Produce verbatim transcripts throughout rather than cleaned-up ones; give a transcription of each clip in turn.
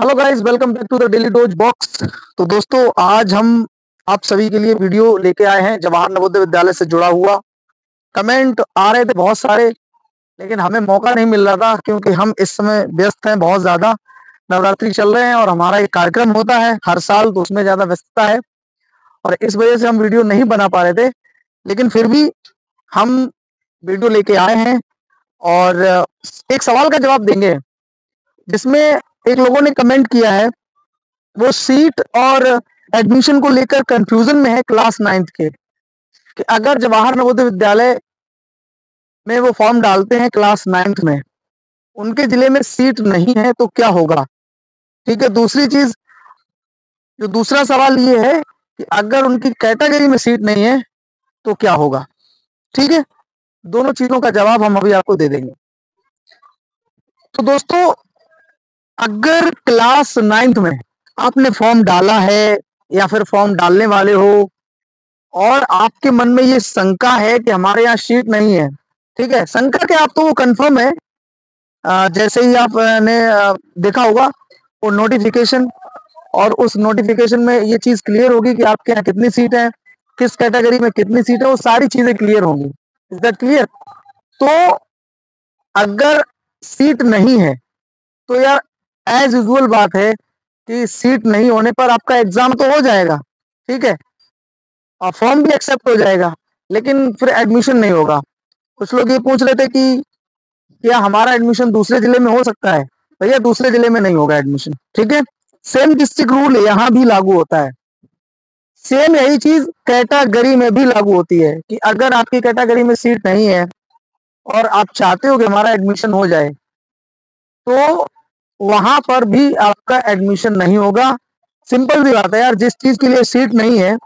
Hello guys, welcome back to the daily dose box. तो दोस्तों, आज हम आप सभी के लिए वीडियो लेके आए हैं जवाहर नवोदय विद्यालय से जुड़ा हुआ। कमेंट आ रहे थे बहुत सारे, लेकिन हमें मौका नहीं मिल रहा था क्योंकि हम इस समय व्यस्त हैं, बहुत ज्यादा। नवरात्रि चल रहे हैं और हमारा एक कार्यक्रम होता है हर साल, तो उसमें ज्यादा व्यस्तता है और इस वजह से हम वीडियो नहीं बना पा रहे थे। लेकिन फिर भी हम वीडियो लेके आए हैं और एक सवाल का जवाब देंगे, जिसमें एक लोगों ने कमेंट किया है। वो सीट और एडमिशन को लेकर कंफ्यूजन में है क्लास नाइन्थ के, कि अगर जवाहर नवोदय विद्यालय में वो फॉर्म डालते हैं क्लास नाइन्थ में, उनके जिले में सीट नहीं है तो क्या होगा। ठीक है, दूसरी चीज, जो दूसरा सवाल ये है कि अगर उनकी कैटेगरी में सीट नहीं है तो क्या होगा। ठीक है, दोनों चीजों का जवाब हम अभी आपको दे देंगे। तो दोस्तों, अगर क्लास नाइन्थ में आपने फॉर्म डाला है या फिर फॉर्म डालने वाले हो और आपके मन में ये शंका है कि हमारे यहाँ सीट नहीं है, ठीक है, शंका के आप तो वो कंफर्म है। जैसे ही आपने देखा होगा वो नोटिफिकेशन, और उस नोटिफिकेशन में ये चीज क्लियर होगी कि आपके यहाँ कितनी सीट है, किस कैटेगरी में कितनी सीट है, वो सारी चीजें क्लियर होंगी। Is that clear? तो अगर सीट नहीं है तो यार एज यूजुअल बात है कि सीट नहीं होने पर आपका एग्जाम तो हो जाएगा, ठीक है, और फॉर्म भी एक्सेप्ट हो जाएगा, लेकिन फिर एडमिशन नहीं होगा। कुछ लोग ये पूछ रहे थे कि क्या हमारा एडमिशन दूसरे जिले में हो सकता है। भैया, दूसरे जिले में नहीं होगा एडमिशन, ठीक है। सेम डिस्ट्रिक्ट रूल यहाँ भी लागू होता है, सेम यही चीज कैटागरी में भी लागू होती है कि अगर आपकी कैटागरी में सीट नहीं है और आप चाहते हो कि हमारा एडमिशन हो जाए तो वहां पर भी आपका एडमिशन नहीं होगा। सिंपल सी बात है यार, जिस चीज के लिए सीट नहीं है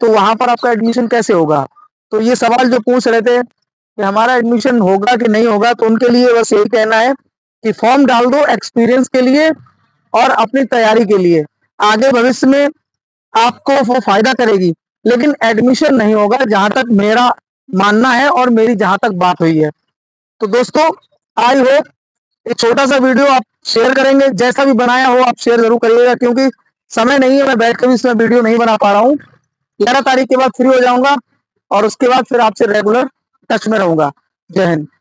तो वहां पर आपका एडमिशन कैसे होगा। तो ये सवाल जो पूछ रहे थे कि हमारा एडमिशन होगा कि नहीं होगा, तो उनके लिए बस यही कहना है कि फॉर्म डाल दो एक्सपीरियंस के लिए और अपनी तैयारी के लिए, आगे भविष्य में आपको वो फायदा करेगी, लेकिन एडमिशन नहीं होगा, जहां तक मेरा मानना है और मेरी जहां तक बात हुई है। तो दोस्तों, आई होप एक छोटा सा वीडियो आप शेयर करेंगे, जैसा भी बनाया हो आप शेयर जरूर करिएगा, क्योंकि समय नहीं है, मैं बैठ कर भी इसमें वीडियो नहीं बना पा रहा हूँ। ग्यारह तारीख के बाद फ्री हो जाऊंगा और उसके बाद फिर आपसे रेगुलर टच में रहूंगा। जय हिंद।